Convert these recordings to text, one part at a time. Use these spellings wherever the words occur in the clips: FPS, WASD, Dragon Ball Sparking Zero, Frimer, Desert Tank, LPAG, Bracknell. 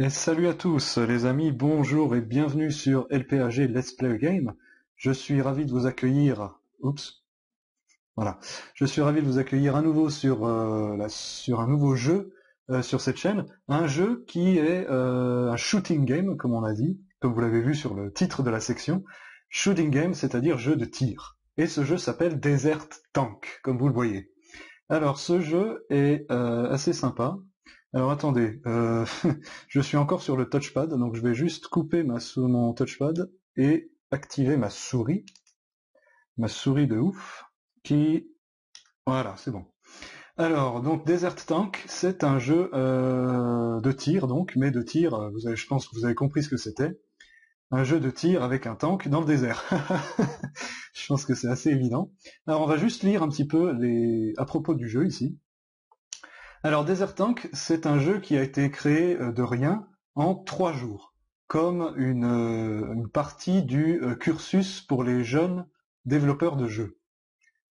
Et salut à tous les amis, bonjour et bienvenue sur LPAG Let's Play a Game. Je suis ravi de vous accueillir. Oups. Voilà. Je suis ravi de vous accueillir à nouveau sur un nouveau jeu sur cette chaîne. Un jeu qui est un shooting game, comme on a dit, comme vous l'avez vu sur le titre de la section. Shooting game, c'est-à-dire jeu de tir. Et ce jeu s'appelle Desert Tank, comme vous le voyez. Alors ce jeu est assez sympa. Alors attendez, je suis encore sur le touchpad, donc je vais juste couper mon touchpad et activer ma souris de ouf, qui... Voilà, c'est bon. Alors, donc Desert Tank, c'est un jeu de tir, donc, mais de tir, je pense que vous avez compris ce que c'était, un jeu de tir avec un tank dans le désert. Je pense que c'est assez évident. Alors on va juste lire un petit peu à propos du jeu ici. Alors Desert Tank, c'est un jeu qui a été créé de rien en 3 jours, comme une partie du cursus pour les jeunes développeurs de jeux.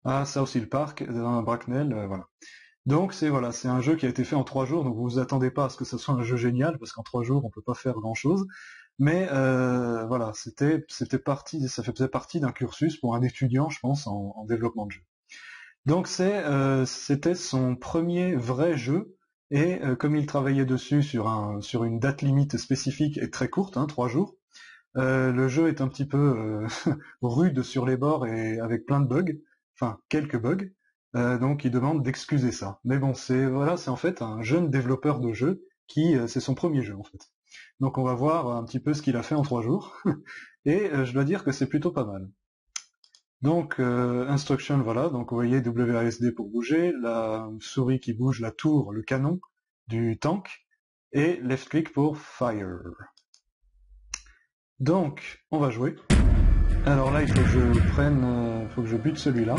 Ah, ça aussi le parc, dans Bracknell, voilà. Donc c'est un jeu qui a été fait en 3 jours, donc vous vous attendez pas à ce que ce soit un jeu génial, parce qu'en 3 jours on peut pas faire grand chose. Mais voilà, ça faisait partie d'un cursus pour un étudiant, je pense, en développement de jeu. Donc c'était son premier vrai jeu, et comme il travaillait dessus sur une date limite spécifique et très courte, hein, 3 jours, le jeu est un petit peu rude sur les bords et avec plein de bugs, enfin quelques bugs, donc il demande d'excuser ça. Mais bon, c'est en fait un jeune développeur de jeu qui c'est son premier jeu en fait. Donc on va voir un petit peu ce qu'il a fait en 3 jours, et je dois dire que c'est plutôt pas mal. Donc instruction, voilà, donc vous voyez WASD pour bouger, la souris qui bouge, la tour, le canon du tank, et left click pour fire. Donc on va jouer. Alors là il faut que je prenne, faut que je bute celui-là,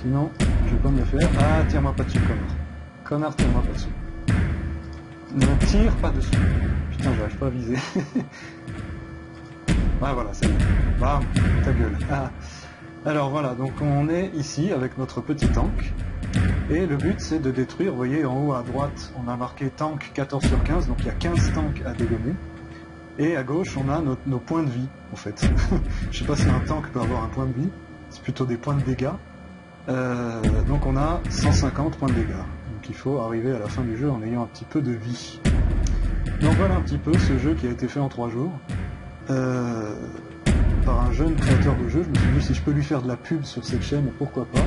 sinon je vais pas me le faire. Ah, tire-moi pas dessus, connard. Connard, tire-moi pas dessus. Ne tire pas dessus. Putain, j'arrive pas à viser. Ah voilà, c'est bon. Bam, ta gueule. Ah. Alors voilà, donc on est ici avec notre petit tank. Et le but c'est de détruire, vous voyez en haut à droite, on a marqué tank 14 sur 15, donc il y a 15 tanks à dégommer. Et à gauche on a nos points de vie, en fait. Je sais pas si un tank peut avoir un point de vie, c'est plutôt des points de dégâts. Donc on a 150 points de dégâts. Donc il faut arriver à la fin du jeu en ayant un petit peu de vie. Donc voilà un petit peu ce jeu qui a été fait en 3 jours. Par un jeune créateur de jeu, je me suis dit si je peux lui faire de la pub sur cette chaîne, pourquoi pas.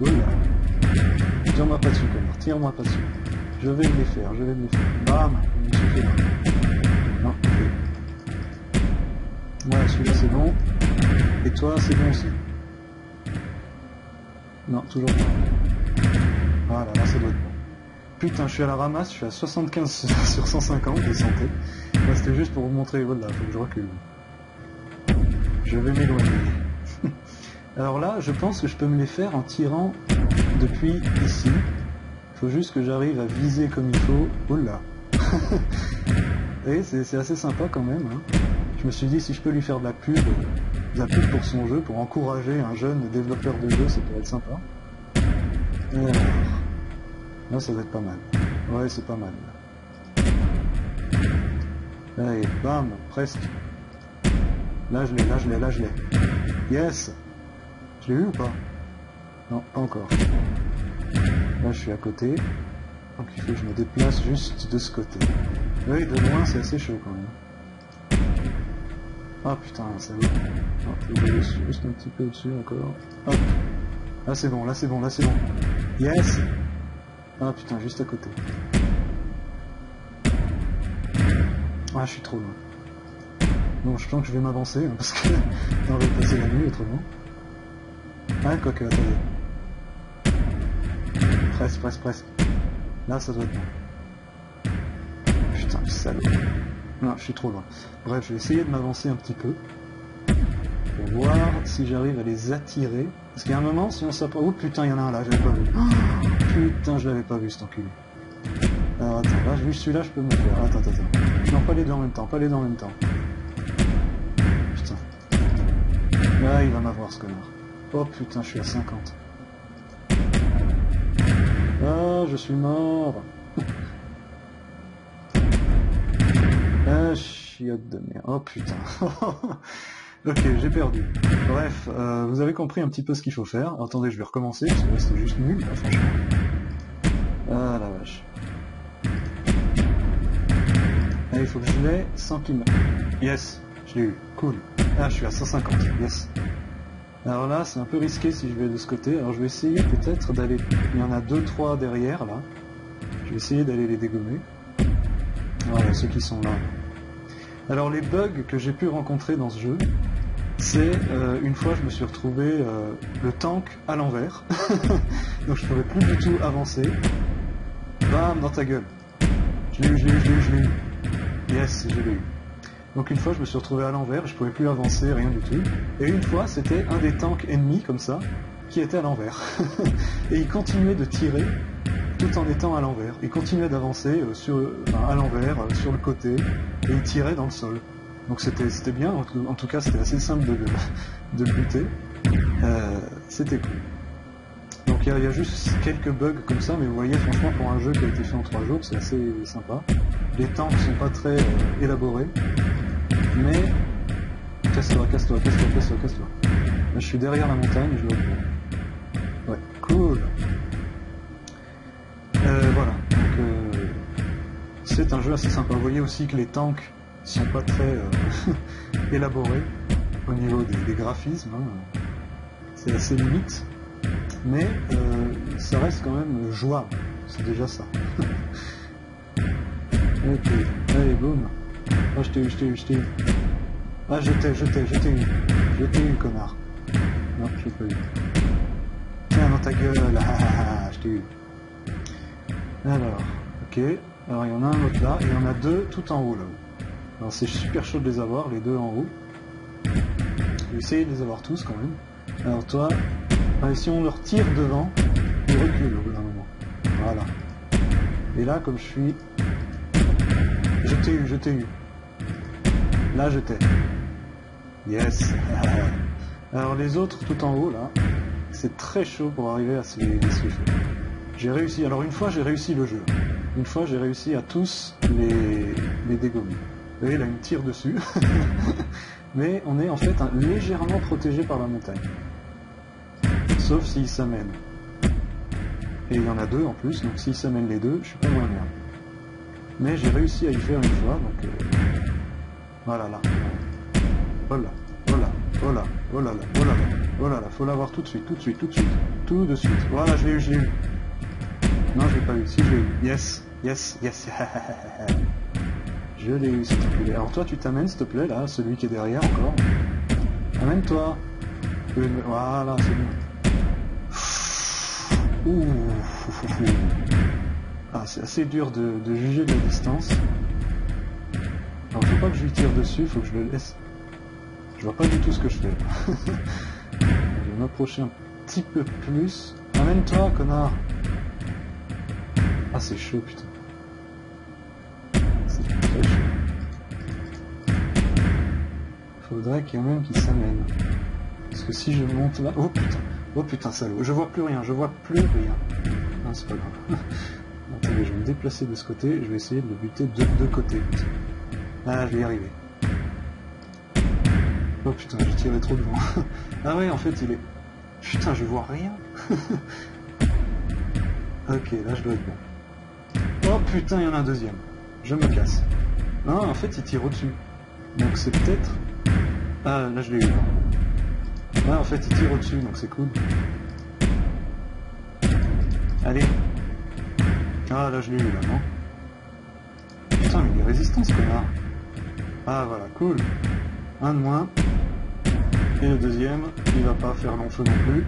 Oula, tire-moi pas dessus, connard, tire-moi pas dessus. Je vais me les faire, je vais me les faire. Bam, je me suis fait. Non, ok. Ouais, celui-là c'est bon. Et toi, c'est bon aussi. Non, toujours pas. Voilà, là ça doit être bon. Putain, je suis à la ramasse, je suis à 75 sur 150 de santé. Bah, c'était juste pour vous montrer, voilà, faut que je recule. Je vais m'éloigner. Alors là, je pense que je peux me les faire en tirant depuis ici. Faut juste que j'arrive à viser comme il faut. Oh là. Et c'est assez sympa quand même, hein. Je me suis dit, si je peux lui faire de la pub pour son jeu, pour encourager un jeune développeur de jeu, ça pourrait être sympa. Alors, là, ça doit être pas mal. Ouais, c'est pas mal. Allez, bam, presque. Là je l'ai, là je l'ai, là je l'ai. Yes! Je l'ai eu ou pas? Non, pas encore. Là je suis à côté. Donc il faut que je me déplace juste de ce côté. Oui, de loin c'est assez chaud quand même. Ah putain, ça va. Juste un petit peu au-dessus encore. Hop! Là c'est bon, là c'est bon, là c'est bon. Yes! Ah putain, juste à côté. Ah, je suis trop loin. Bon, je pense que je vais m'avancer, hein, parce que on va passer la nuit autrement. Ah, quoique, attendez. Presque, presque, presque. Là, ça doit être bon. Putain, le salaud. Non, je suis trop loin. Bref, je vais essayer de m'avancer un petit peu. Pour voir si j'arrive à les attirer. Parce qu'il y a un moment, si on s'approche... Oh putain, il y en a un là, je l'avais pas vu. Oh, putain, je l'avais pas vu, cet enculé. Alors attends, là, juste celui-là, je peux me faire. Attends, attends, attends. Non, pas les deux en même temps, pas les deux en même temps. Putain. Là, il va m'avoir, ce connard. Oh putain, je suis à 50. Ah, je suis mort. Ah, chiotte de merde. Oh putain. Ok, j'ai perdu. Bref, vous avez compris un petit peu ce qu'il faut faire. Attendez, je vais recommencer, parce que c'était juste nul, là, franchement. Ah la vache. Allez, il faut que je l'aie sans qu'il me... Yes, je l'ai eu. Cool. Ah, je suis à 150. Yes. Alors là, c'est un peu risqué si je vais de ce côté. Alors je vais essayer peut-être d'aller... Il y en a 2-3 derrière, là. Je vais essayer d'aller les dégommer. Voilà, ceux qui sont là. Alors les bugs que j'ai pu rencontrer dans ce jeu, c'est une fois je me suis retrouvé le tank à l'envers. Donc je ne pouvais plus du tout avancer. Bam, dans ta gueule. Je l'ai eu, je l'ai eu, je l'ai eu, je l'ai eu. Yes, je l'ai eu. Donc une fois je me suis retrouvé à l'envers, je pouvais plus avancer, rien du tout. Et une fois c'était un des tanks ennemis comme ça, qui était à l'envers. Et il continuait de tirer tout en étant à l'envers. Il continuait d'avancer à l'envers, sur le côté, et il tirait dans le sol. Donc c'était bien, en tout cas c'était assez simple de le buter. C'était cool. Donc il y a juste quelques bugs comme ça, mais vous voyez, franchement, pour un jeu qui a été fait en 3 jours, c'est assez sympa. Les tanks sont pas très élaborés, mais... Casse-toi, casse-toi, casse-toi, casse-toi, casse-toi. Là, je suis derrière la montagne, je vois. Ouais, cool. Voilà, donc c'est un jeu assez sympa. Vous voyez aussi que les tanks sont pas très élaborés au niveau des graphismes, hein. C'est assez limite. Mais ça reste quand même jouable, c'est déjà ça. Ok, allez boum. Ah je t'ai eu, je t'ai eu, je t'ai eu. Ah je t'ai eu, connard. Non, je l'ai pas eu. Tiens dans ta gueule, ah, je t'ai eu. Alors, ok. Alors il y en a un autre là, et il y en a 2 tout en haut là. Alors c'est super chaud de les avoir, les 2 en haut. Je vais essayer de les avoir tous quand même. Alors toi... Enfin, si on leur tire devant, ils reculent au bout d'un moment. Voilà. Et là, comme je suis... Je t'ai eu, je t'ai eu. Là, je t'ai. Yes. Alors les autres, tout en haut, là, c'est très chaud pour arriver à ces swifts. J'ai réussi. Alors une fois, j'ai réussi le jeu. Une fois, j'ai réussi à tous les dégommer. Vous voyez, là, il me tire dessus. Mais on est en fait légèrement protégé par la montagne. Sauf s'ils s'amènent. Et il y en a 2 en plus, donc s'ils s'amènent les 2, je suis pas moins bien. Mais j'ai réussi à y faire une fois, donc... Voilà, là. Voilà, voilà, voilà, voilà, voilà, voilà, là. Faut l'avoir tout de suite, tout de suite, tout de suite, tout de suite. Voilà, je l'ai eu, je l'ai eu. Non, je l'ai pas eu, si je l'ai eu. Yes, yes, yes. Je l'ai eu, s'il te plaît. Alors toi, tu t'amènes, s'il te plaît, là, celui qui est derrière encore. Amène-toi. Voilà, c'est bon. Ouh, ah, c'est assez dur de juger de la distance. Alors faut pas que je lui tire dessus, faut que je le laisse. Je vois pas du tout ce que je fais. Je vais m'approcher un petit peu plus. Amène-toi, connard. Ah c'est chaud putain. C'est très chaud. Faudrait qu'il y en ait même qui s'amène. Parce que si je monte là. Oh putain. Oh putain salaud, je vois plus rien, je vois plus rien. Non c'est pas grave. Attendez, je vais me déplacer de ce côté, je vais essayer de le buter de deux côtés. Ah je vais y arriver. Oh putain, j'ai tiré trop devant. Ah ouais en fait il est... Putain je vois rien. Ok, là je dois être bon. Oh putain il y en a un deuxième. Je me casse. Non en fait il tire au-dessus. Donc c'est peut-être... Ah là je l'ai eu. Ouais, en fait, il tire au-dessus, donc c'est cool. Allez. Ah, là, je l'ai eu, là, non? Putain, mais il est résistant, ce connard. Ah, voilà, cool. Un de moins. Et le deuxième, il va pas faire long feu non plus.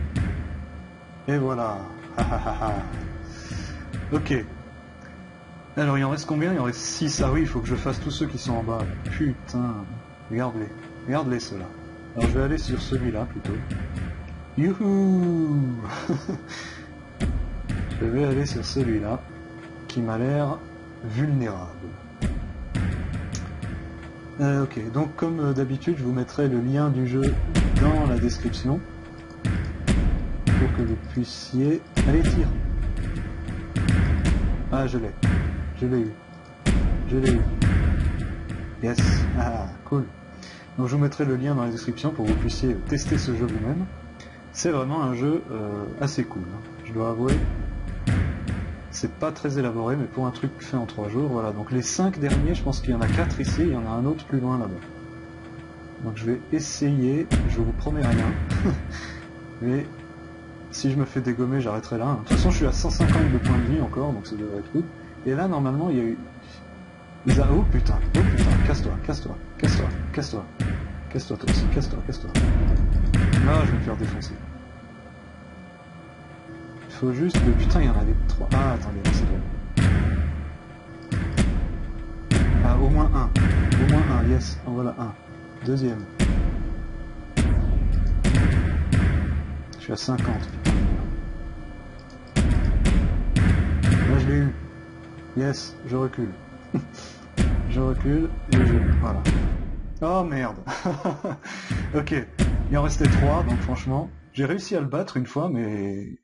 Et voilà. Ok. Alors, il en reste combien? Il en reste 6. Ah oui, il faut que je fasse tous ceux qui sont en bas. Putain. Regarde-les. Regarde-les, ceux-là. Alors je vais aller sur celui-là plutôt. Youhou. Je vais aller sur celui-là qui m'a l'air vulnérable. Ok, donc comme d'habitude, je vous mettrai le lien du jeu dans la description pour que vous puissiez... Allez, tire. Ah, je l'ai. Je l'ai eu. Je l'ai eu. FPS. Ah, cool. Donc je vous mettrai le lien dans la description pour que vous puissiez tester ce jeu vous-même. C'est vraiment un jeu assez cool, je dois avouer. C'est pas très élaboré, mais pour un truc fait en 3 jours, voilà. Donc les 5 derniers, je pense qu'il y en a 4 ici, il y en a un autre plus loin là-bas. Donc je vais essayer, je vous promets rien. Mais si je me fais dégommer, j'arrêterai là. De toute façon, je suis à 150 de points de vie encore, donc ça devrait être cool. Et là, normalement, il y a eu... oh putain, casse-toi, casse-toi, casse-toi, casse-toi. Casse-toi toi aussi, casse-toi, casse-toi. Là, je vais me faire défoncer. Il faut juste que... Putain, il y en a des 3. Ah, attendez, c'est drôle. Ah, au moins un, yes, en voilà un. Deuxième. Je suis à 50. Là, je l'ai eu. Yes, je recule. Je recule et je... Voilà. Oh merde. Ok. Il en restait 3, donc franchement... J'ai réussi à le battre une fois, mais...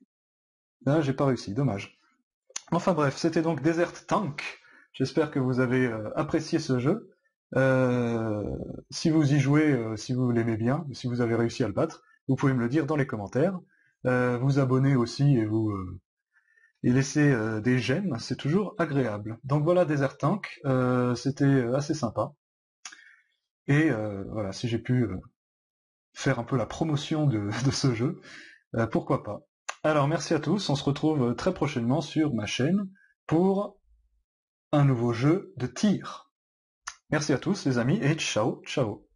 Là, j'ai pas réussi. Dommage. Enfin bref, c'était donc Desert Tank. J'espère que vous avez apprécié ce jeu. Si vous y jouez, si vous l'aimez bien, si vous avez réussi à le battre, vous pouvez me le dire dans les commentaires, vous abonner aussi et vous et laisser des j'aime, c'est toujours agréable. Donc voilà Desert Tank, c'était assez sympa, et voilà, si j'ai pu faire un peu la promotion de ce jeu, pourquoi pas. Alors merci à tous, on se retrouve très prochainement sur ma chaîne pour un nouveau jeu de tir. Merci à tous les amis et ciao, ciao.